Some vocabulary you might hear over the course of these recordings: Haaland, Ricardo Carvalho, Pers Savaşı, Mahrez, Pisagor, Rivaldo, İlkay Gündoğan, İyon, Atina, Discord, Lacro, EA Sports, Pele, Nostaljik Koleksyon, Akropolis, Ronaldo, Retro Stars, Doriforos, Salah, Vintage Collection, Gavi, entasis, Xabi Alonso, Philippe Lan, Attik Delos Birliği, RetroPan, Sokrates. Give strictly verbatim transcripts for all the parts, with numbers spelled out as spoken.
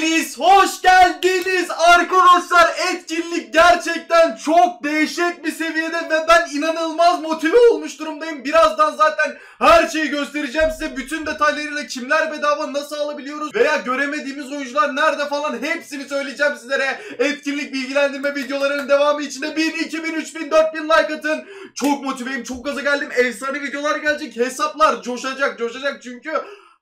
geldiniz, hoş geldiniz arkadaşlar. Etkinlik gerçekten çok dehşet bir seviyede ve ben inanılmaz motive olmuş durumdayım. Birazdan zaten her şeyi göstereceğim size, bütün detaylarıyla kimler bedava nasıl alabiliyoruz veya göremediğimiz oyuncular nerede falan hepsini söyleyeceğim sizlere. Etkinlik bilgilendirme videolarının devamı için de bin, iki bin, üç bin, dört bin like atın. Çok motiveyim, çok gaza geldim. Efsane videolar gelecek, hesaplar coşacak coşacak çünkü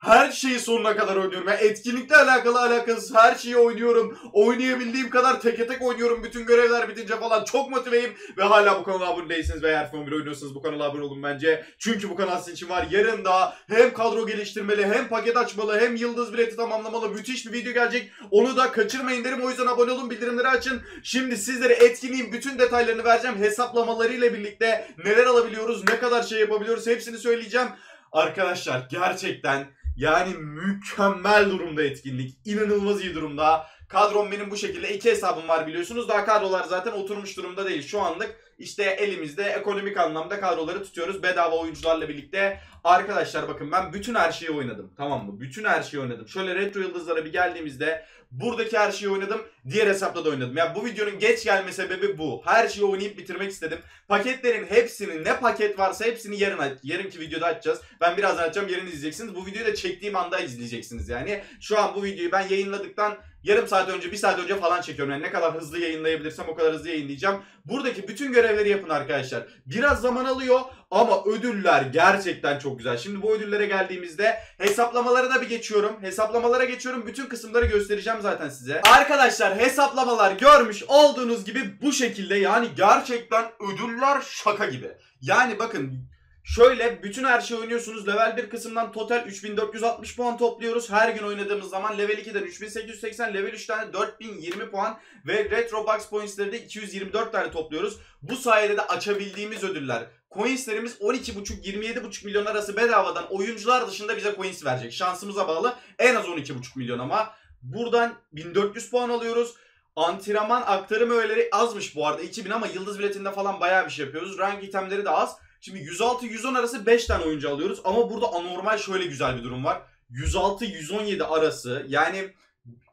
her şeyi sonuna kadar oynuyorum. Yani etkinlikle alakalı alakasız her şeyi oynuyorum. Oynayabildiğim kadar teke tek oynuyorum. Bütün görevler bitince falan çok motiveyim. Ve hala bu kanala abone değilsiniz ve eğer F on bir oynuyorsanız bu kanala abone olun bence. Çünkü bu kanal sizin için var. Yarın da hem kadro geliştirmeli, hem paket açmalı, hem yıldız bileti tamamlamalı müthiş bir video gelecek. Onu da kaçırmayın derim. O yüzden abone olun, bildirimleri açın. Şimdi sizlere etkinliğin bütün detaylarını vereceğim. Hesaplamalarıyla birlikte neler alabiliyoruz, ne kadar şey yapabiliyoruz hepsini söyleyeceğim. Arkadaşlar gerçekten... Yani mükemmel durumda etkinlik. İnanılmaz iyi durumda. Kadrom benim bu şekilde. İki hesabım var biliyorsunuz. Daha kadrolar zaten oturmuş durumda değil şu anlık. İşte elimizde ekonomik anlamda kadroları tutuyoruz. Bedava oyuncularla birlikte. Arkadaşlar bakın ben bütün her şeyi oynadım. Tamam mı? Bütün her şeyi oynadım. Şöyle retro yıldızlara bir geldiğimizde buradaki her şeyi oynadım. Diğer hesapta da oynadım. Ya yani bu videonun geç gelme sebebi bu. Her şeyi oynayıp bitirmek istedim. Paketlerin hepsini, ne paket varsa hepsini yarın yarınki videoda açacağız. Ben birazdan açacağım, yarın izleyeceksiniz. Bu videoyu da çektiğim anda izleyeceksiniz yani. Şu an bu videoyu ben yayınladıktan yarım saat önce, bir saat önce falan çekiyorum. Yani ne kadar hızlı yayınlayabilirsem o kadar hızlı yayınlayacağım. Buradaki bütün görevleri yapın arkadaşlar. Biraz zaman alıyor ama ödüller gerçekten çok güzel. Şimdi bu ödüllere geldiğimizde hesaplamalara da bir geçiyorum. Hesaplamalara geçiyorum. Bütün kısımları göstereceğim zaten size. Arkadaşlar hesaplamalar görmüş olduğunuz gibi bu şekilde. Yani gerçekten ödüller şaka gibi. Yani bakın... Şöyle bütün her şeyi oynuyorsunuz. Level bir kısımdan total üç bin dört yüz altmış puan topluyoruz. Her gün oynadığımız zaman level iki'den üç bin sekiz yüz seksen, level üç tane dört bin yirmi puan ve retro box points'leri de iki yüz yirmi dört tane topluyoruz. Bu sayede de açabildiğimiz ödüller. Coins'lerimiz on iki buçuk yirmi yedi buçuk milyon arası bedavadan oyuncular dışında bize coins verecek. Şansımıza bağlı en az on iki buçuk milyon ama buradan bin dört yüz puan alıyoruz. Antrenman aktarım öğeleri azmış bu arada iki bin ama yıldız biletinde falan bayağı bir şey yapıyoruz. Rank itemleri de az. Şimdi yüz altı yüz on arası beş tane oyuncu alıyoruz ama burada anormal şöyle güzel bir durum var. yüz altı yüz on yedi arası yani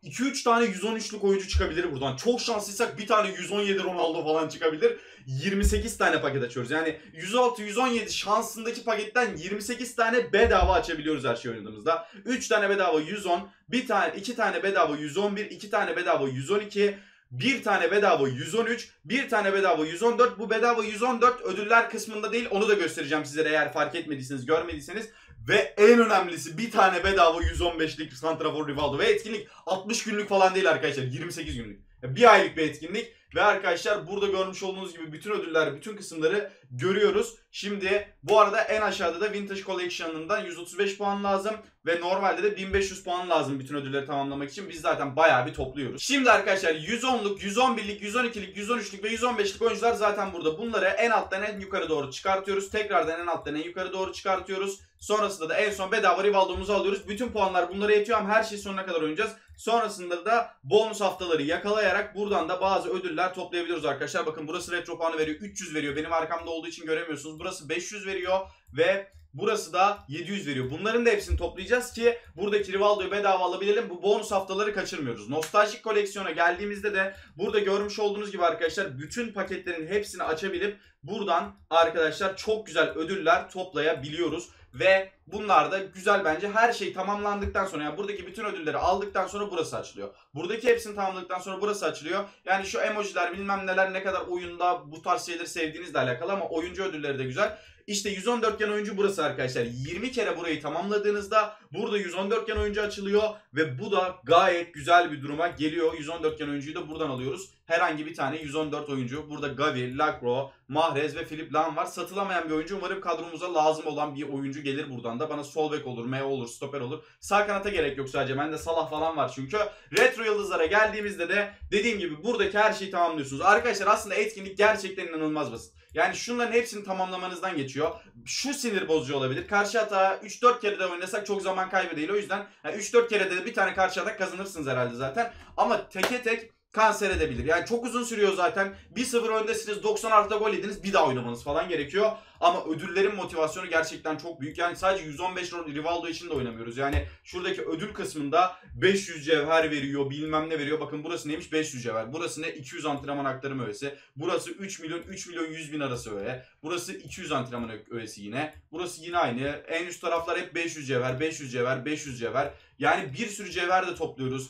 iki üç tane yüz on üç'lük oyuncu çıkabilir buradan. Çok şanslıysak bir tane yüz on yedi Ronaldo falan çıkabilir. yirmi sekiz tane paket açıyoruz. Yani yüz altı yüz on yedi şansındaki paketten yirmi sekiz tane bedava açabiliyoruz her şey oynadığımızda. üç tane bedava yüz on, bir tane, iki tane bedava yüz on bir, iki tane bedava yüz on iki... Bir tane bedava yüz on üç, bir tane bedava yüz on dört. Bu bedava yüz on dört ödüller kısmında değil. Onu da göstereceğim sizlere eğer fark etmediyseniz, görmediyseniz. Ve en önemlisi bir tane bedava yüz on beş'lik santrafor Rivaldo. Ve etkinlik altmış günlük falan değil arkadaşlar. yirmi sekiz günlük. Bir aylık bir etkinlik. Ve arkadaşlar burada görmüş olduğunuz gibi bütün ödüller, bütün kısımları görüyoruz. Şimdi bu arada en aşağıda da Vintage Collection'ından yüz otuz beş puan lazım. Ve normalde de bin beş yüz puan lazım bütün ödülleri tamamlamak için. Biz zaten bayağı bir topluyoruz. Şimdi arkadaşlar yüz on'luk, yüz on bir'lik, yüz on iki'lik, yüz on üç'lük ve yüz on beş'lik oyuncular zaten burada. Bunları en alttan en yukarı doğru çıkartıyoruz. Tekrardan en alttan en yukarı doğru çıkartıyoruz. Sonrasında da en son bedava Rivaldo'muzu alıyoruz. Bütün puanlar bunlara yetiyor ama her şey sonuna kadar oynayacağız. Sonrasında da bonus haftaları yakalayarak buradan da bazı ödüller toplayabiliyoruz arkadaşlar. Bakın burası RetroPan'ı veriyor. üç yüz veriyor. Benim arkamda olduğu için göremiyorsunuz. Burası beş yüz veriyor ve burası da yedi yüz veriyor. Bunların da hepsini toplayacağız ki buradaki Rivaldo'yu bedava alabilelim. Bu bonus haftaları kaçırmıyoruz. Nostaljik koleksiyona geldiğimizde de burada görmüş olduğunuz gibi arkadaşlar bütün paketlerin hepsini açabilip buradan arkadaşlar çok güzel ödüller toplayabiliyoruz. Ve bunlar da güzel bence. Her şey tamamlandıktan sonra, yani buradaki bütün ödülleri aldıktan sonra burası açılıyor. Buradaki hepsini tamamladıktan sonra burası açılıyor. Yani şu emojiler bilmem neler, ne kadar oyunda bu tarz şeyleri sevdiğinizle alakalı ama oyuncu ödülleri de güzel. İşte yüz on dört'gen oyuncu burası arkadaşlar. yirmi kere burayı tamamladığınızda burada yüz on dört'gen oyuncu açılıyor ve bu da gayet güzel bir duruma geliyor. yüz on dört'gen oyuncuyu da buradan alıyoruz. Herhangi bir tane yüz on dört oyuncu. Burada Gavi, Lacro, Mahrez ve Philippe Lan var. Satılamayan bir oyuncu. Umarım kadromuza lazım olan bir oyuncu gelir buradan da. Bana sol bek olur, M olur, stoper olur. Sağ kanata gerek yok sadece. Bende Salah falan var çünkü. Retro yıldızlara geldiğimizde de dediğim gibi buradaki her şeyi tamamlıyorsunuz. Arkadaşlar aslında etkinlik gerçekten inanılmaz basit. Yani şunların hepsini tamamlamanızdan geçiyor. Şu sinir bozucu olabilir. Karşı atağa üç dört kere de oynasak çok zaman kaybı değil. O yüzden yani üç dört kere de bir tane karşı atak kazanırsınız herhalde zaten. Ama teke tek kanser edebilir. Yani çok uzun sürüyor zaten. bir sıfır öndesiniz, doksan artıda gol yediniz. Bir daha oynamanız falan gerekiyor. Ama ödüllerin motivasyonu gerçekten çok büyük. Yani sadece yüz on beş Rivaldo için de oynamıyoruz. Yani şuradaki ödül kısmında beş yüz cevher veriyor, bilmem ne veriyor. Bakın burası neymiş? beş yüz cevher. Burası ne? iki yüz antrenman aktarım öğesi. Burası üç milyon üç milyon yüz bin arası öğe. Burası iki yüz antrenman öğesi yine. Burası yine aynı. En üst taraflar hep beş yüz cevher, beş yüz cevher, beş yüz cevher. Yani bir sürü cevher de topluyoruz.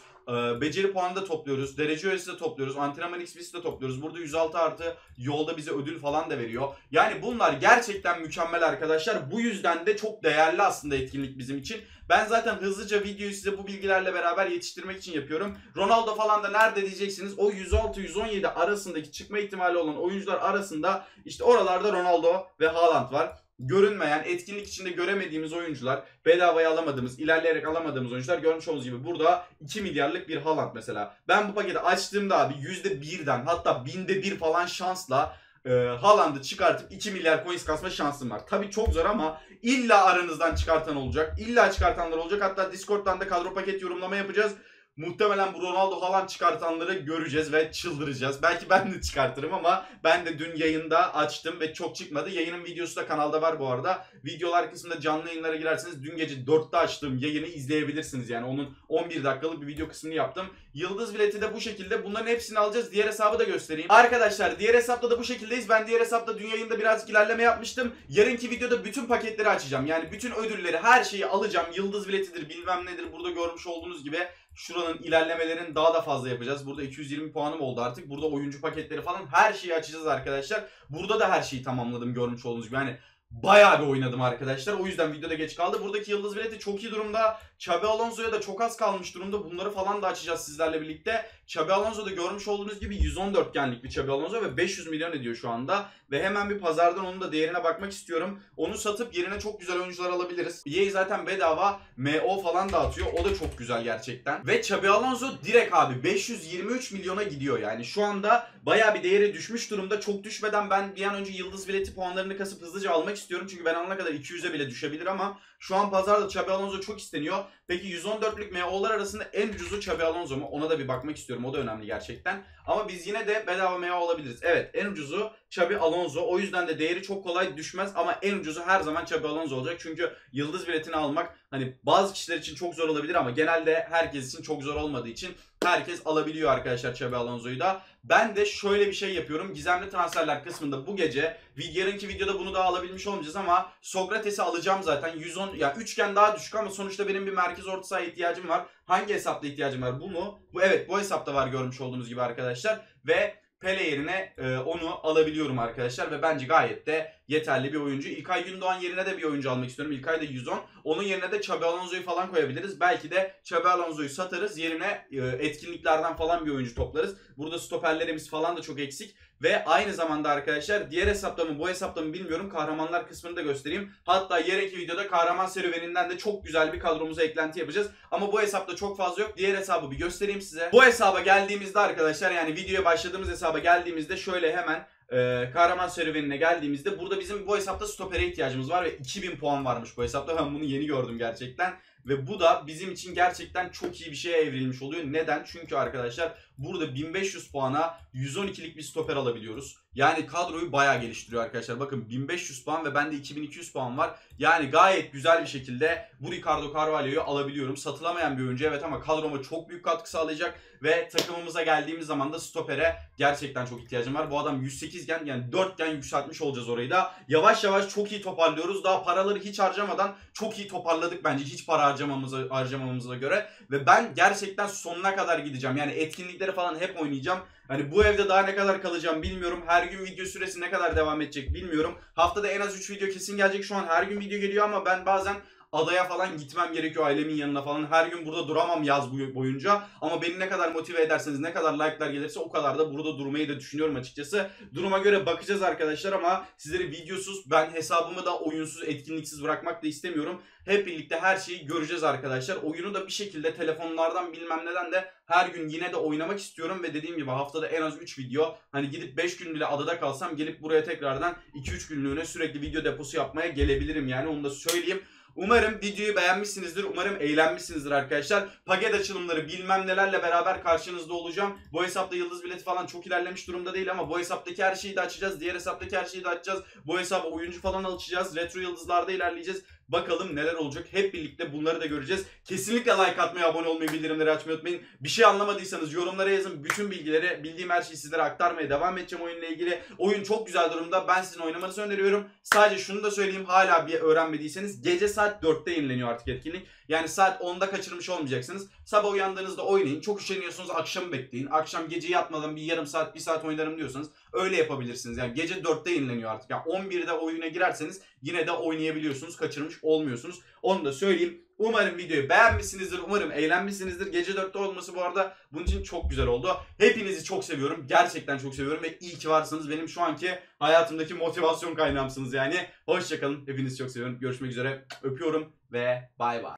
Beceri puanı da topluyoruz. Derece öğesi de topluyoruz. Antrenman X P'si de topluyoruz. Burada yüz altı artı yolda bize ödül falan da veriyor. Yani bunlar gerçekten mükemmel arkadaşlar. Bu yüzden de çok değerli aslında etkinlik bizim için. Ben zaten hızlıca videoyu size bu bilgilerle beraber yetiştirmek için yapıyorum. Ronaldo falan da nerede diyeceksiniz. O yüz altı yüz on yedi arasındaki çıkma ihtimali olan oyuncular arasında işte oralarda Ronaldo ve Haaland var. Görünmeyen, etkinlik içinde göremediğimiz oyuncular, bedavaya alamadığımız, ilerleyerek alamadığımız oyuncular, görmüş olduğunuz gibi burada iki milyarlık bir Haaland mesela. Ben bu paketi açtığımda abi yüzde birden hatta binde bir falan şansla e, Haaland'ı çıkartıp iki milyar coins kasma şansım var. Tabi çok zor ama illa aranızdan çıkartan olacak, illa çıkartanlar olacak. Hatta Discord'dan da kadro paket yorumlama yapacağız. Muhtemelen bu Ronaldo Haaland çıkartanları göreceğiz ve çıldıracağız. Belki ben de çıkartırım ama ben de dün yayında açtım ve çok çıkmadı. Yayının videosu da kanalda var bu arada. Videolar kısmında canlı yayınlara girerseniz dün gece dörtte açtığım yayını izleyebilirsiniz. Yani onun on bir dakikalık bir video kısmını yaptım. Yıldız bileti de bu şekilde. Bunların hepsini alacağız. Diğer hesabı da göstereyim. Arkadaşlar diğer hesapta da bu şekildeyiz. Ben diğer hesapta dün yayında birazcık ilerleme yapmıştım. Yarınki videoda bütün paketleri açacağım. Yani bütün ödülleri, her şeyi alacağım. Yıldız biletidir, bilmem nedir. Burada görmüş olduğunuz gibi şuranın ilerlemelerini daha da fazla yapacağız. Burada iki yüz yirmi puanım oldu artık. Burada oyuncu paketleri falan her şeyi açacağız arkadaşlar. Burada da her şeyi tamamladım görmüş olduğunuz gibi. Yani bayağı bir oynadım arkadaşlar. O yüzden videoda geç kaldı. Buradaki Yıldız bileti çok iyi durumda. Xabi Alonso'ya da çok az kalmış durumda. Bunları falan da açacağız sizlerle birlikte. Xabi Alonso'da görmüş olduğunuz gibi yüz on dört genlik bir Xabi Alonso ve beş yüz milyon ediyor şu anda. Ve hemen bir pazardan onun da değerine bakmak istiyorum. Onu satıp yerine çok güzel oyuncular alabiliriz. E A zaten bedava M O falan dağıtıyor. O da çok güzel gerçekten. Ve Xabi Alonso direkt abi beş yüz yirmi üç milyona gidiyor yani. Şu anda bayağı bir değere düşmüş durumda. Çok düşmeden ben bir an önce Yıldız bileti puanlarını kasıp hızlıca almak istiyorum. Çünkü ben alana kadar iki yüze bile düşebilir ama şu an pazarda Xabi Alonso çok isteniyor. Peki yüz on dörtlük M O'lar arasında en ucuzu Xabi Alonso mu? Ona da bir bakmak istiyorum. O da önemli gerçekten. Ama biz yine de bedava M O olabiliriz. Evet, en ucuzu Xabi Alonso. O yüzden de değeri çok kolay düşmez ama en ucuzu her zaman Xabi Alonso olacak. Çünkü yıldız biletini almak hani bazı kişiler için çok zor olabilir ama genelde herkes için çok zor olmadığı için herkes alabiliyor arkadaşlar Xabi Alonso'yu da. Ben de şöyle bir şey yapıyorum. Gizemli transferler kısmında bu gece, yarınki videoda bunu daha alabilmiş olmayacağız ama Sokrates'i alacağım zaten. yüz on ya yani üçgen daha düşük ama sonuçta benim bir merkez orta saha ihtiyacım var. Hangi hesapta ihtiyacım var? Bu mu? Bu, evet, bu hesapta var görmüş olduğunuz gibi arkadaşlar ve Pele yerine e, onu alabiliyorum arkadaşlar ve bence gayet de yeterli bir oyuncu. İlkay Gündoğan yerine de bir oyuncu almak istiyorum. İlkay da yüz on. Onun yerine de Xabi Alonso'yu falan koyabiliriz. Belki de Xabi Alonso'yu satarız. Yerine e, etkinliklerden falan bir oyuncu toplarız. Burada stoperlerimiz falan da çok eksik. Ve aynı zamanda arkadaşlar diğer hesapta mı bu hesapta mı bilmiyorum. Kahramanlar kısmını da göstereyim. Hatta yarınki videoda kahraman serüveninden de çok güzel bir kadromuza eklenti yapacağız. Ama bu hesapta çok fazla yok. Diğer hesabı bir göstereyim size. Bu hesaba geldiğimizde arkadaşlar, yani videoya başladığımız hesaba geldiğimizde şöyle hemen Ee, kahraman serüvenine geldiğimizde burada bizim bu hesapta stopere ihtiyacımız var ve iki bin puan varmış bu hesapta. Ben bunu yeni gördüm gerçekten. Ve bu da bizim için gerçekten çok iyi bir şeye evrilmiş oluyor. Neden? Çünkü arkadaşlar burada bin beş yüz puana yüz on ikilik bir stoper alabiliyoruz. Yani kadroyu bayağı geliştiriyor arkadaşlar. Bakın bin beş yüz puan ve bende iki bin iki yüz puan var. Yani gayet güzel bir şekilde bu Ricardo Carvalho'yu alabiliyorum. Satılamayan bir oyuncu, evet, ama kadroma çok büyük katkı sağlayacak. Ve takımımıza geldiğimiz zaman da stopere gerçekten çok ihtiyacım var. Bu adam yüz sekizgen, yani dörtgen yükseltmiş olacağız orayı da. Yavaş yavaş çok iyi toparlıyoruz. Daha paraları hiç harcamadan çok iyi toparladık bence. Hiç para harcamamıza, harcamamıza göre. Ve ben gerçekten sonuna kadar gideceğim. Yani etkinlikleri falan hep oynayacağım. Hani bu evde daha ne kadar kalacağım bilmiyorum. Her gün video süresi ne kadar devam edecek bilmiyorum. Haftada en az üç video kesin gelecek. Şu an her gün video geliyor ama ben bazen adaya falan gitmem gerekiyor, ailemin yanına falan. Her gün burada duramam yaz boyunca. Ama beni ne kadar motive ederseniz, ne kadar like'lar gelirse o kadar da burada durmayı da düşünüyorum açıkçası. Duruma göre bakacağız arkadaşlar ama sizleri videosuz, ben hesabımı da oyunsuz, etkinliksiz bırakmak da istemiyorum. Hep birlikte her şeyi göreceğiz arkadaşlar. Oyunu da bir şekilde telefonlardan bilmem neden de her gün yine de oynamak istiyorum ve dediğim gibi haftada en az üç video. Hani gidip beş gün bile adada kalsam gelip buraya tekrardan iki üç günlüğüne sürekli video deposu yapmaya gelebilirim yani, onu da söyleyeyim. Umarım videoyu beğenmişsinizdir. Umarım eğlenmişsinizdir arkadaşlar. Paket açılımları bilmem nelerle beraber karşınızda olacağım. Bu hesapta yıldız bileti falan çok ilerlemiş durumda değil ama bu hesaptaki her şeyi de açacağız. Diğer hesaptaki her şeyi de açacağız. Bu hesaba oyuncu falan açacağız. Retro yıldızlarda ilerleyeceğiz. Bakalım neler olacak. Hep birlikte bunları da göreceğiz. Kesinlikle like atmayı, abone olmayı, bildirimleri açmayı unutmayın. Bir şey anlamadıysanız yorumlara yazın. Bütün bilgileri, bildiğim her şeyi sizlere aktarmaya devam edeceğim oyunla ilgili. Oyun çok güzel durumda. Ben sizin oynamanızı öneriyorum. Sadece şunu da söyleyeyim. Hala bir öğrenmediyseniz gece saat dörtte yenileniyor artık etkinlik. Yani saat onda kaçırmış olmayacaksınız. Sabah uyandığınızda oynayın. Çok üşeniyorsunuz, akşamı bekleyin. Akşam gece yatmadan bir yarım saat, bir saat oynarım diyorsanız öyle yapabilirsiniz. Yani gece dörtte yenileniyor artık. Yani on birde oyuna girerseniz yine de oynayabiliyorsunuz. Kaçırmış olmuyorsunuz. Onu da söyleyeyim. Umarım videoyu beğenmişsinizdir. Umarım eğlenmişsinizdir. Gece dörtte olması bu arada bunun için çok güzel oldu. Hepinizi çok seviyorum. Gerçekten çok seviyorum ve iyi ki varsınız. Benim şu anki hayatımdaki motivasyon kaynağımsınız yani. Hoşçakalın. Hepinizi çok seviyorum. Görüşmek üzere. Öpüyorum ve bay bay.